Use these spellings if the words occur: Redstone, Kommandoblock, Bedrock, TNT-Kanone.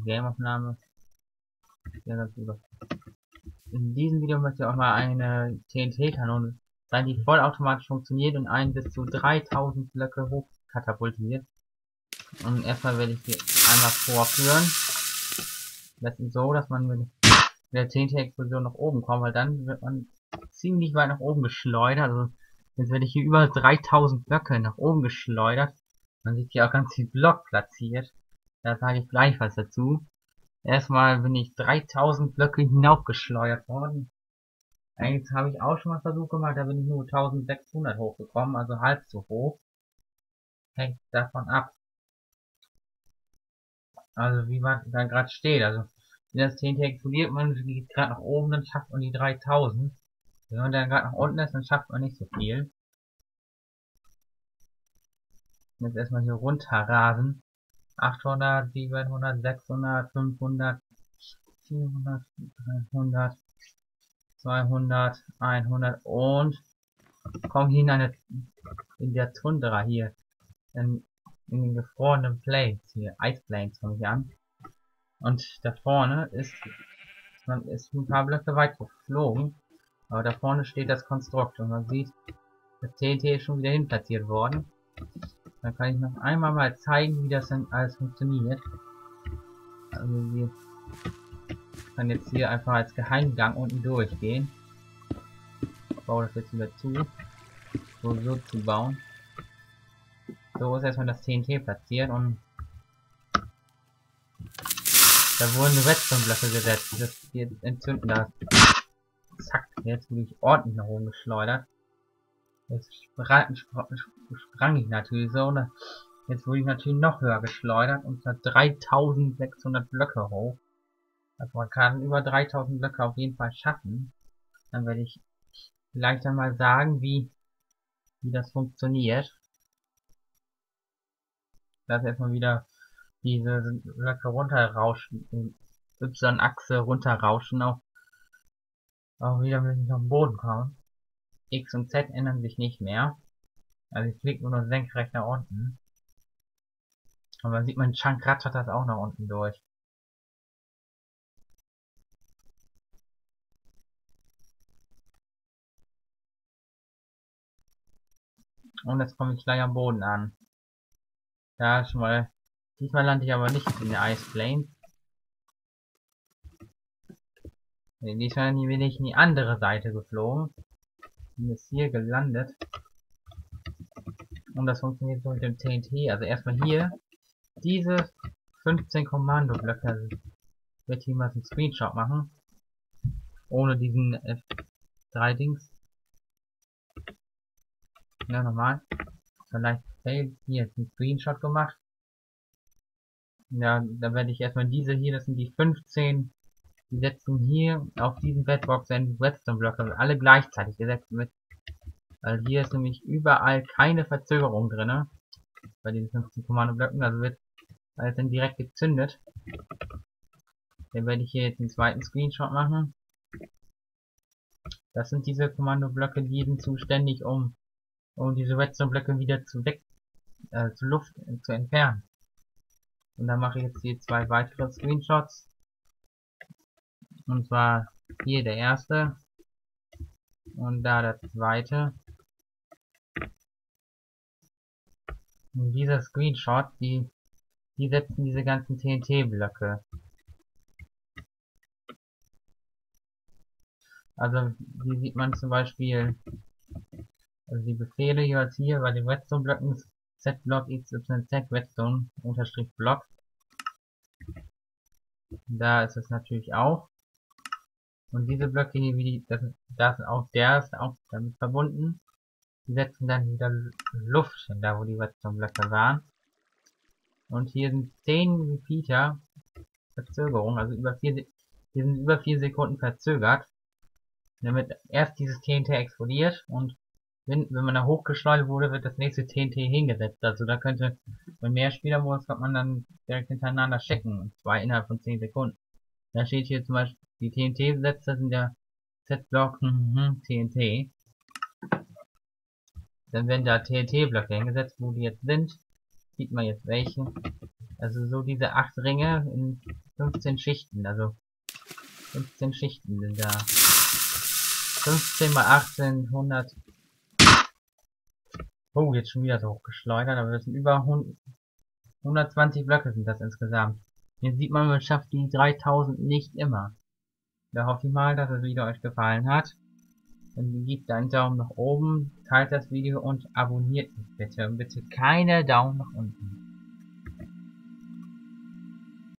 Gameaufnahme. In diesem Video möchte ich auch mal eine TNT-Kanone sein, die vollautomatisch funktioniert und einen bis zu 3000 Blöcke hochkatapultiert. Und erstmal werde ich die einmal vorführen. Das ist so, dass man mit der TNT-Explosion nach oben kommt, weil dann wird man ziemlich weit nach oben geschleudert. Also jetzt werde ich hier über 3000 Blöcke nach oben geschleudert. Man sieht hier auch ganz viel Block platziert. Da sage ich gleich was dazu. Erstmal bin ich 3000 Blöcke hinaufgeschleudert worden. Eigentlich habe ich auch schon mal Versuch gemacht, da bin ich nur 1600 hochgekommen, also halb so hoch. Hängt davon ab. Also wie man da gerade steht, also wenn das TNT explodiert, man geht gerade nach oben, dann schafft man die 3000. Wenn man dann gerade nach unten ist, dann schafft man nicht so viel. Jetzt erstmal hier runter rasen. 800, 700, 600, 500, 400, 300, 200, 100 und komm hier in der Tundra hier. In den gefrorenen Plains hier, Ice Plains komme ich an. Und da vorne ist, man ist ein paar Blöcke weit geflogen, aber da vorne steht das Konstrukt und man sieht, das TNT ist schon wieder hin platziert worden. Dann kann ich noch einmal mal zeigen, wie das dann alles funktioniert. Also wir kann jetzt hier einfach als Geheimgang unten durchgehen. Ich baue das jetzt wieder zu, so zu bauen. So ist erstmal das TNT platziert und da wurden Redstone-Blöcke gesetzt. Wir entzünden das. Zack, jetzt bin ich ordentlich nach oben geschleudert. Jetzt sprang ich natürlich so. Und jetzt wurde ich natürlich noch höher geschleudert und zwar 3600 Blöcke hoch. Also man kann über 3000 Blöcke auf jeden Fall schaffen. Dann werde ich vielleicht einmal sagen, wie das funktioniert. Lass erstmal wieder diese Blöcke runterrauschen, in Y-Achse runterrauschen, auch wieder müssen ich auf den Boden kommen. X und Z ändern sich nicht mehr. Also ich fliege nur noch senkrecht nach unten. Und dann sieht man, Chunk rattert das auch nach unten durch. Und jetzt komme ich gleich am Boden an. Ja, schon mal. Diesmal lande ich aber nicht in der Ice Plains. Nee, diesmal bin ich in die andere Seite geflogen. Bin jetzt hier gelandet. Und das funktioniert so mit dem TNT. Also erstmal hier. Diese 15 Kommandoblöcke. Also ich werde hier mal einen Screenshot machen. Ohne diesen F3-Dings. Ja, nochmal. Vielleicht fail. Hier ist ein Screenshot gemacht. Ja, dann werde ich erstmal diese hier, das sind die 15, die setzen hier auf diesen Bedrock seinen Redstone-Blöcke, also alle gleichzeitig gesetzt mit. Also hier ist nämlich überall keine Verzögerung drinne bei diesen 15 Kommandoblöcken, also wird alles dann direkt gezündet. Dann werde ich hier jetzt einen zweiten Screenshot machen. Das sind diese Kommandoblöcke, die sind zuständig, um diese Redstone-Blöcke wieder zur Luft zu entfernen. Und dann mache ich jetzt hier zwei weitere Screenshots. Und zwar hier der erste. Und da der zweite. Und dieser Screenshot, die setzen diese ganzen TNT-Blöcke. Also hier sieht man zum Beispiel, also die Befehle jeweils hier bei den Redstone-Blöcken Z-Block, XYZ, Redstone, _Block. Da ist es natürlich auch. Und diese Blöcke hier, das ist auch damit verbunden. Die setzen dann wieder Luft hin, da wo die Redstone-Blöcke waren. Und hier sind 10 Repeater Verzögerung, also die sind über 4 Sekunden verzögert. Damit erst dieses TNT explodiert und wenn man da hochgeschleudert wurde, wird das nächste TNT hingesetzt. Also da könnte, wenn mehr Spielermodus kommt, man dann direkt hintereinander checken. Und zwar innerhalb von 10 Sekunden. Da steht hier zum Beispiel, die TNT-Setzer sind der Z-Block TNT. Dann werden da TNT-Blöcke hingesetzt, wo die jetzt sind. sieht man jetzt welchen. Also so diese 8 Ringe in 15 Schichten, also 15 Schichten sind da. 15 mal 18, 100. Oh, jetzt schon wieder so hochgeschleudert, aber das sind über 120 Blöcke sind das insgesamt. Hier sieht man schafft die 3000 nicht immer. Da hoffe ich mal, dass das Video euch gefallen hat. Dann gebt einen Daumen nach oben, teilt das Video und abonniert mich bitte. Und bitte keine Daumen nach unten.